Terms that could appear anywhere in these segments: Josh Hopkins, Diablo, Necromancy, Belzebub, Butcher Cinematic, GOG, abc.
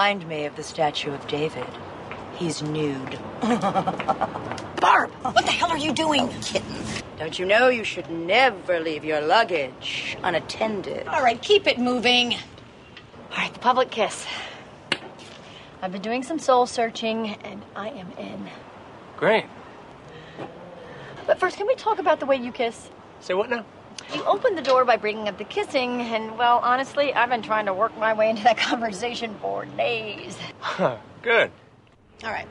Remind me of the statue of David. He's nude. Barb, what the hell are you doing? Oh, kitten. Don't you know you should never leave your luggage unattended? All right, keep it moving. All right, the public kiss. I've been doing some soul searching, and I am in. Great. But first, can we talk about the way you kiss? Say what now? You opened the door by bringing up the kissing, and, well, honestly, I've been trying to work my way into that conversation for days. Huh, good. All right.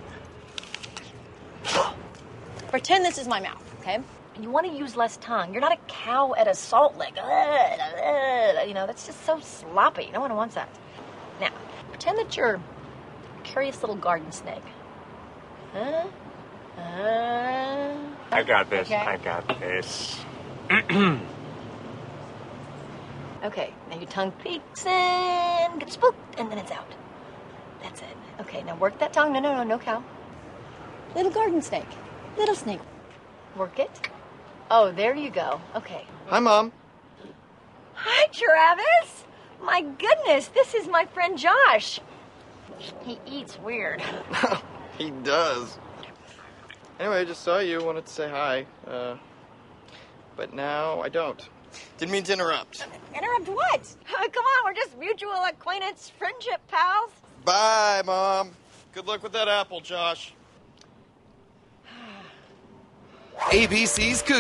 Pretend this is my mouth, okay? You want to use less tongue. You're not a cow at a salt lick. You know, that's just so sloppy. No one wants that. Now, pretend that you're a curious little garden snake. I got this. Okay. I got this. Okay, now your tongue peeks in, gets spooked, and then it's out. That's it. Okay, now work that tongue. No cow. Little garden snake. Little snake. Work it. Oh, there you go. Okay. Hi, Mom. Hi, Travis. My goodness, this is my friend Josh. He eats weird. He does. Anyway, I just saw you. Wanted to say hi. But now I don't. Didn't mean to interrupt. Interrupt what? Come on, we're just mutual acquaintance, friendship pals. Bye, Mom. Good luck with that apple, Josh. ABC's Cooking.